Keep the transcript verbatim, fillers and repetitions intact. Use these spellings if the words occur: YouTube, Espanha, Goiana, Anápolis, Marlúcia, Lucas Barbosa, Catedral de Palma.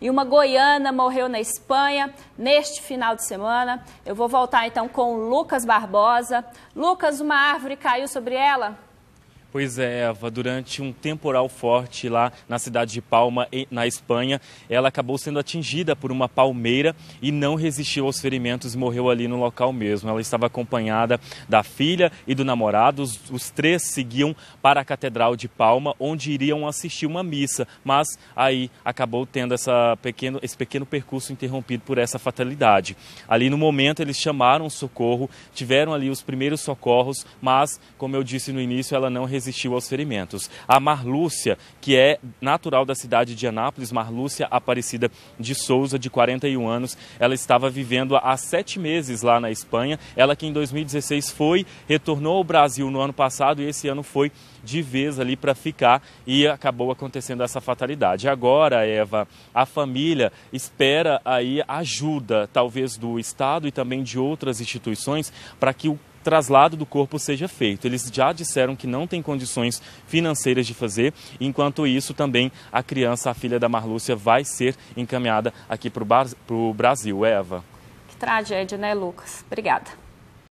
e uma goiana morreu na Espanha neste final de semana. Eu vou voltar então com o Lucas Barbosa. Lucas, uma árvore caiu sobre ela? Pois é, Eva, durante um temporal forte lá na cidade de Palma, na Espanha, ela acabou sendo atingida por uma palmeira e não resistiu aos ferimentos e morreu ali no local mesmo. Ela estava acompanhada da filha e do namorado. Os, os três seguiam para a Catedral de Palma, onde iriam assistir uma missa, mas aí acabou tendo essa pequeno, esse pequeno percurso interrompido por essa fatalidade. Ali no momento eles chamaram socorro, tiveram ali os primeiros socorros, mas, como eu disse no início, ela não resistiu. resistiu aos ferimentos. A Marlúcia, que é natural da cidade de Anápolis, Marlúcia Aparecida de Souza, de quarenta e um anos, ela estava vivendo há sete meses lá na Espanha. Ela que em dois mil e dezesseis foi, retornou ao Brasil no ano passado e esse ano foi de vez ali para ficar e acabou acontecendo essa fatalidade. Agora, Eva, a família espera aí ajuda, talvez do Estado e também de outras instituições, para que o traslado do corpo seja feito. Eles já disseram que não tem condições financeiras de fazer. Enquanto isso, também a criança, a filha da Marlúcia, vai ser encaminhada aqui para o Brasil. Eva. Que tragédia, né, Lucas? Obrigada.